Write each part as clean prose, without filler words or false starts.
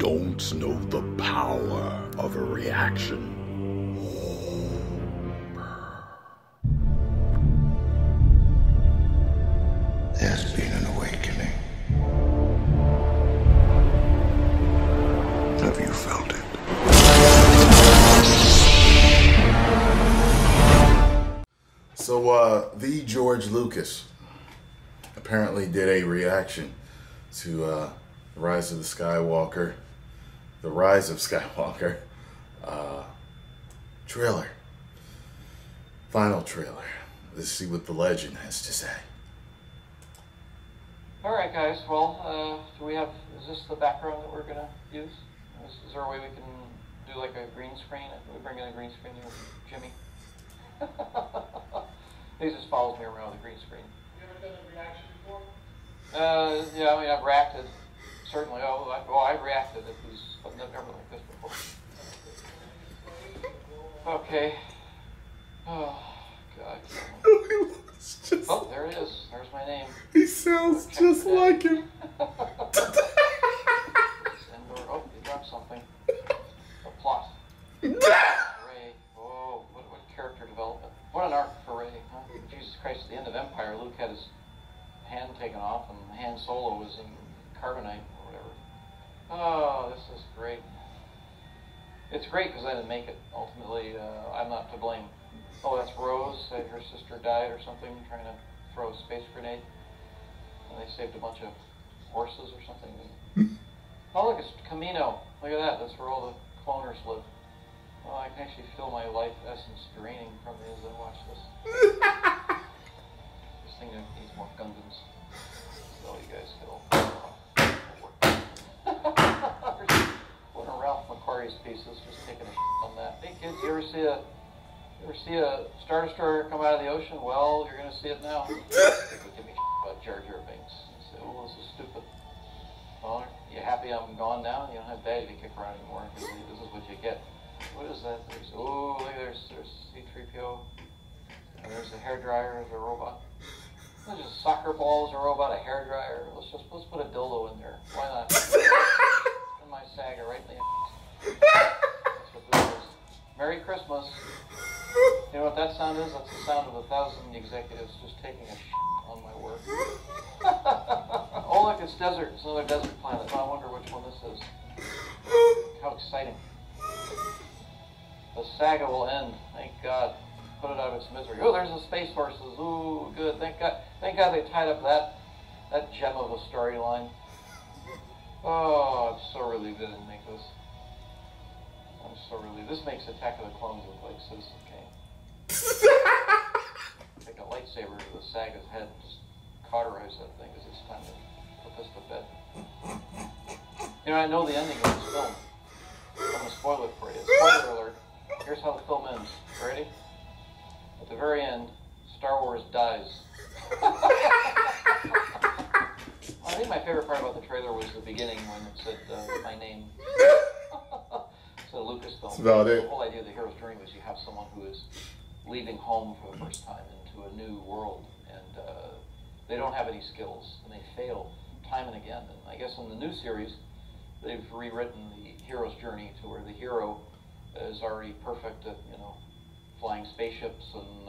don't know the power of a reaction. There's been an awakening. Have you felt it? So, the George Lucas apparently did a reaction to Rise of the Skywalker, trailer, final trailer. Let's see what the legend has to say. All right, guys. Well, do we have? Is this the background that we're gonna use? Is there a way we can do like a green screen? If we bring in a green screen here, Jimmy. He just follows me around with a green screen. You ever done a reaction before? Yeah, I mean, I've reacted. Certainly. I've reacted at these. I've never like this before. Okay. Oh God. Just, oh, there it is. There's my name. He sounds just like him. Oh, you dropped something. A plot. Ray. Whoa, what character development. What an arc for Ray. Huh? Jesus Christ, at the end of Empire, Luke had his hand taken off, and Han Solo was in carbonite or whatever. Oh, this is great. It's great because I didn't make it. Ultimately, I'm not to blame. Oh, that's Rose. Her sister died or something, trying to throw a space grenade. And they saved a bunch of horses or something. Oh, look, it's Camino. Look at that. That's where all the cloners live. Oh, I can actually feel my life essence draining from me as I watch this. This thing needs more Gungans. So you guys get all... One of Ralph McQuarrie's pieces was taking a shit on that. Hey, kids, you ever see a... You ever see a Star Destroyer come out of the ocean? Well, you're going to see it now. People give me about Jar Jar Binks. You say, oh, this is stupid. Well, you happy I'm gone now? You don't have daddy to kick around anymore. This is what you get. What is that? There's, oh, look, there's C-3PO. There's a hairdryer as a robot. There's a soccer ball as a robot, a hairdryer. Let's put a dildo in there. Why not? In my saga right in the That's what this is. Merry Christmas. You know what that sound is? That's the sound of 1,000 executives just taking a shit on my work. Oh, look, it's desert. It's another desert planet. I wonder which one this is. How exciting. The saga will end. Thank God. Put it out of its misery. Oh, there's the space horses. Ooh, good. Thank God. Thank God they tied up that gem of a storyline. Oh, I'm so relieved they didn't make this. I'm so relieved. This makes Attack of the Clones look like Citizen Kane. Take a lightsaber to the Saga's head and just cauterize that thing because it's time to put this to bed. You know, I know the ending of this film. I'm going to spoil it for you. Spoiler alert. Here's how the film ends. You ready? At the very end, Star Wars dies. I think my favorite part about the trailer was the beginning when it said my name. So Lucasfilm. That's about it. The whole idea of the Hero's Journey was you have someone who is leaving home for the first time into a new world, and they don't have any skills, and they fail time and again. And I guess in the new series, they've rewritten the Hero's Journey to where the hero is already perfect at, you know, flying spaceships and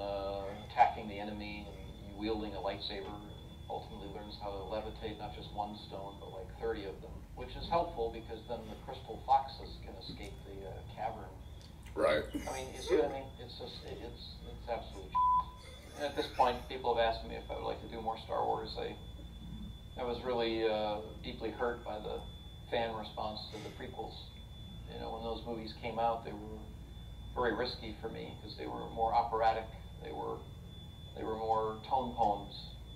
attacking the enemy and wielding a lightsaber, and ultimately learns how to levitate not just one stone, but like 30 of them. Which is helpful because then the crystal foxes can escape the cavern. Right. I mean, you see what I mean? It's just, it's absolute shit. And at this point, people have asked me if I would like to do more Star Wars. I was really deeply hurt by the fan response to the prequels. You know, when those movies came out, they were very risky for me because they were more operatic. They were more tone poems.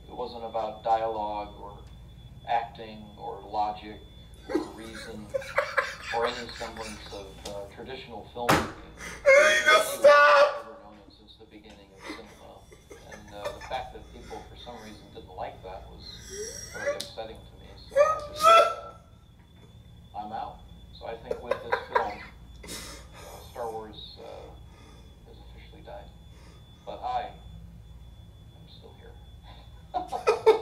It wasn't about dialogue or acting or logic. Or reason, or any semblance of traditional filmmaking. Stop! Ever known it since the beginning of cinema, and the fact that people, for some reason, didn't like that was very upsetting to me. So I just, I'm out. So I think with this film, Star Wars has officially died, but I am still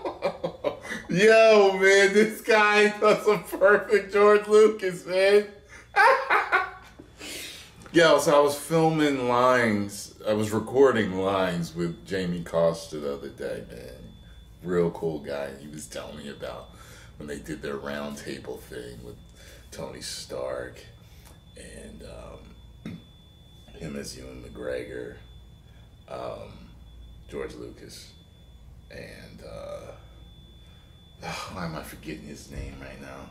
here. Yo, man, this guy does a perfect George Lucas, man. Yo, so I was filming lines. I was recording lines with Jamie Costa the other day, man. Real cool guy. He was telling me about when they did their roundtable thing with Tony Stark and him as Ewan McGregor, George Lucas, and why am I forgetting his name right now?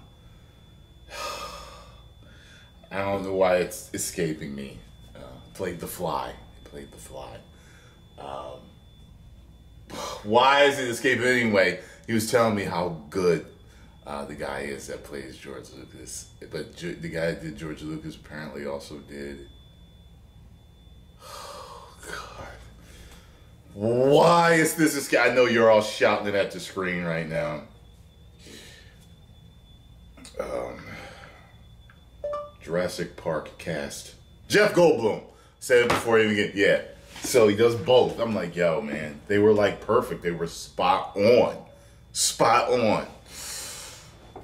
I don't know why it's escaping me. Played The Fly. Played The Fly. Why is it escaping anyway? He was telling me how good the guy is that plays George Lucas. But the guy that did George Lucas apparently also did... Oh, God. Why is this escape? I know you're all shouting it at the screen right now. Jurassic Park cast. Jeff Goldblum. Said it before I even get... Yeah. So he does both. I'm like, yo, man. They were like perfect. They were spot on. Spot on.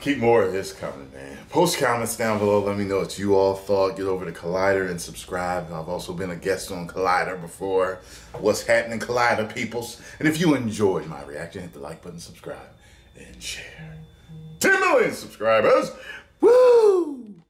Keep more of this coming, man. Post comments down below. Let me know what you all thought. Get over to Collider and subscribe. I've also been a guest on Collider before. What's happening, Collider peoples? And if you enjoyed my reaction, hit the like button, subscribe, and share. 10 million subscribers. Woo!